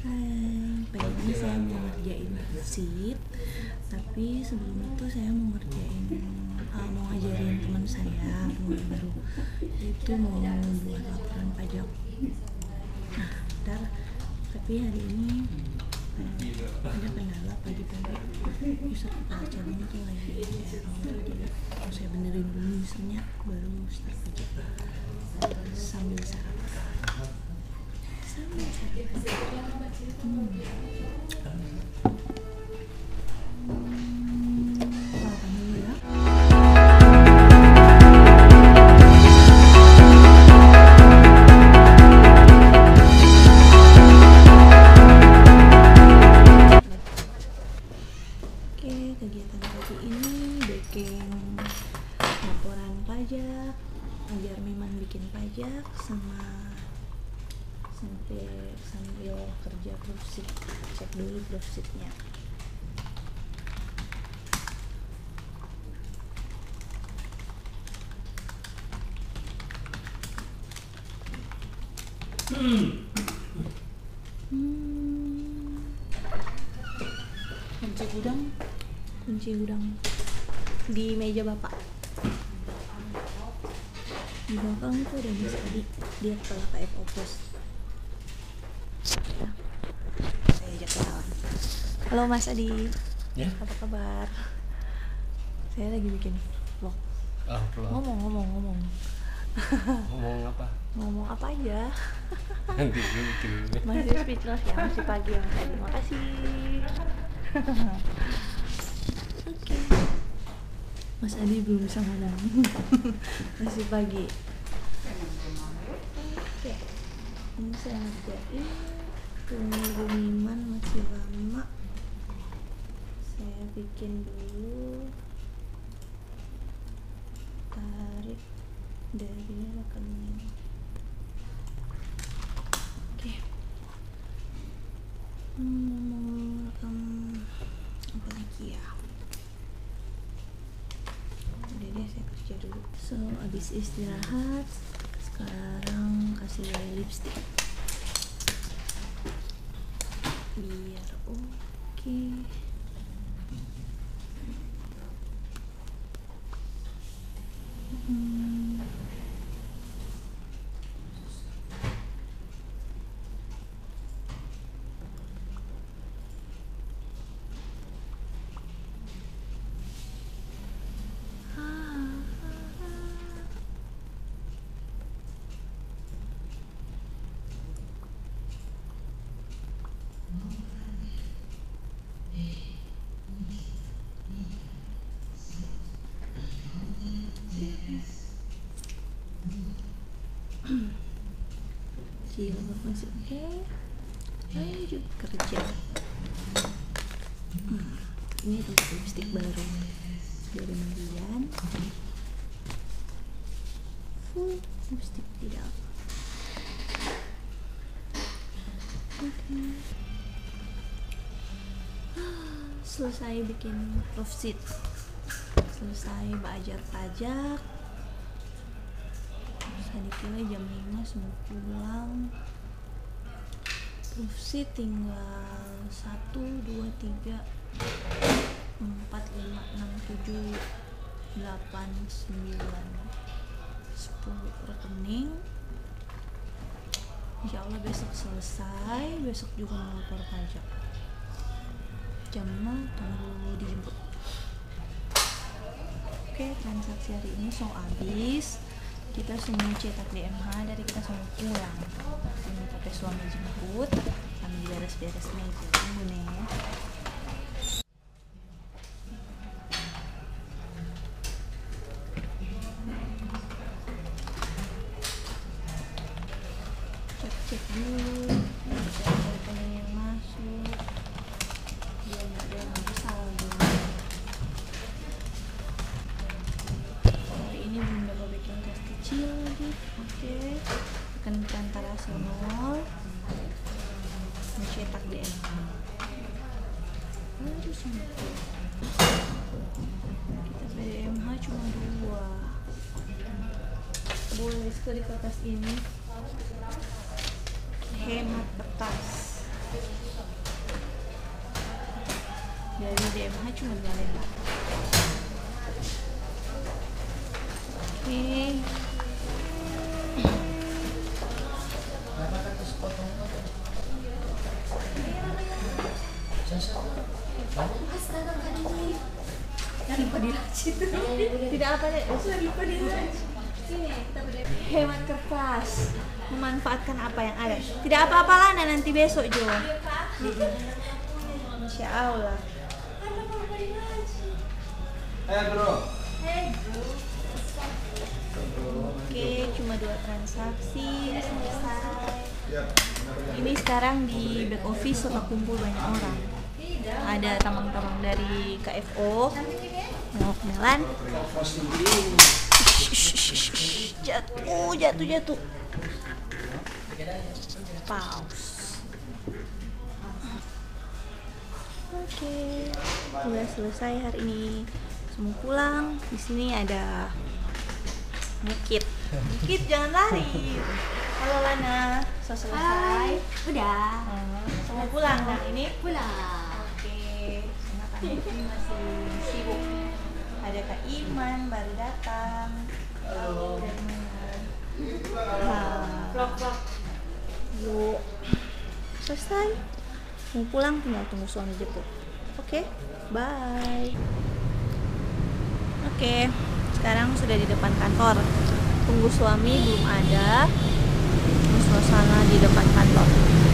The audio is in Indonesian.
Hai, pagi saya mau ngerjain sit, tapi sebelum itu saya mau ngerjain mau ngajarin teman saya baru itu mau buat laporan pajak. Nah, ntar tapi hari ini ada kendala pagi-pagi, besok acaranya tuh lagi jadi saya benerin dulu isinya baru start kerja sambil sarapan. Oke, kegiatan pagi ini bikin laporan pajak, ngajar Memang bikin pajak sama sambil kerja proofsheet. Cek dulu proofsheetnya. Kunci gudang di meja bapak. Di belakang itu ada Mas Adi, dia kepala KF Opus. Saya ajak kenalan. Halo Mas Adi. Ya. Apa kabar? Saya lagi bikin vlog. Ngomong. Ngomong apa? Ngomong apa aja. Nanti bikin. Masih speechless ya, masih pagi ya Mas Adi. Makasih. Oke. Mas Adi belum bisa ngomong. Masih pagi. Oke. Ini saya ngerjain pengumuman masih lama, saya bikin dulu, tarik dari rekening. Oke, mau rekam apa lagi ya? Udah deh, saya kerja dulu. So, abis istirahat sekarang kasih lipstick biar oke. Masih oke, lanjut kerja. Ini tempat lipstick baru dari Marian, full lipstick di dalam. Oke. Selesai bikin proofsheet, selesai belajar pajak. Adiknya jam 5 semua pulang. Proofsheet tinggal 1, 2, 3, 4, 5, 6, 7, 8, 9, 10 rekening. Insya Allah besok selesai. Besok juga melapor pajak. Jam 6 tunggu dijemput. Oke, transaksi hari ini so habis. Kita semua cetak DMH, dari kita semua pulang. Ini pakai suami jemput, kami beres-beres meja. Tunggu nih. Cek-cek dulu, cari pengen yang masuk. Dia nggak ada yang saldo. Hari ini belum dapat bikin tes kecil lagi. Oke, akan perantara sonol mencetak DMH. Aduh, sumpah kita DMH cuma 2. Boleh diskon di kertas ini, hemat kertas. Jadi dia mah cuma jalan. Oke. Tidak apa ya, lupa dilacik. Hemat kertas, memanfaatkan apa yang ada. Tidak apa-apalah nanti besok Jo. Insya Allah. Hey bro. Oke, cuma 2 transaksi selesai. Ini sekarang di back office suka kumpul banyak orang. Ada tamang-tamang dari KFO, Melok-melan. Jatuh. Pause. Oke, udah selesai hari ini. Semua pulang. Di sini ada Bukit. Bukit jangan lari. Halo Lana, selesai. Udah. Semua pulang. Nah ini pulang. Ini masih sibuk. Ada Kak Iman baru datang. Halo. Vlog. Yuk. Selesai. Mau pulang tinggal tunggu suami jemput. Oke. Bye. Oke. Sekarang sudah di depan kantor. Tunggu suami belum ada. Suasana di depan kantor.